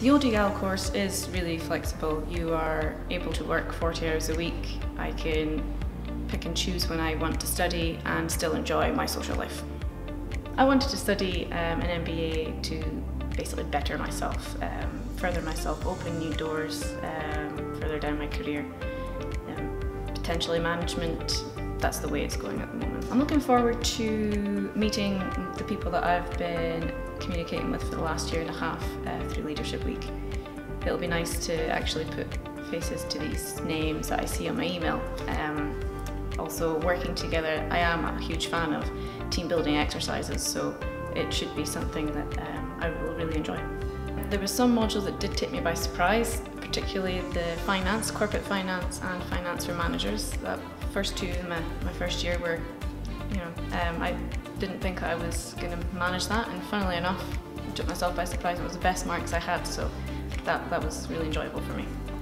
The ODL course is really flexible. You are able to work 40 hours a week. I can pick and choose when I want to study and still enjoy my social life. I wanted to study an MBA to basically better myself, further myself, open new doors further down my career. Potentially management, that's the way it's going at the moment. I'm looking forward to meeting the people that I've been communicating with for the last year and a half through Leadership Week. It'll be nice to actually put faces to these names that I see on my email. Also working together, I am a huge fan of team building exercises, so it should be something that I will really enjoy. There was some modules that did take me by surprise, particularly the finance, corporate finance and finance for managers. The first two in my first year were, I didn't think I was going to manage that, and funnily enough, I took myself by surprise. It was the best marks I had, so that was really enjoyable for me.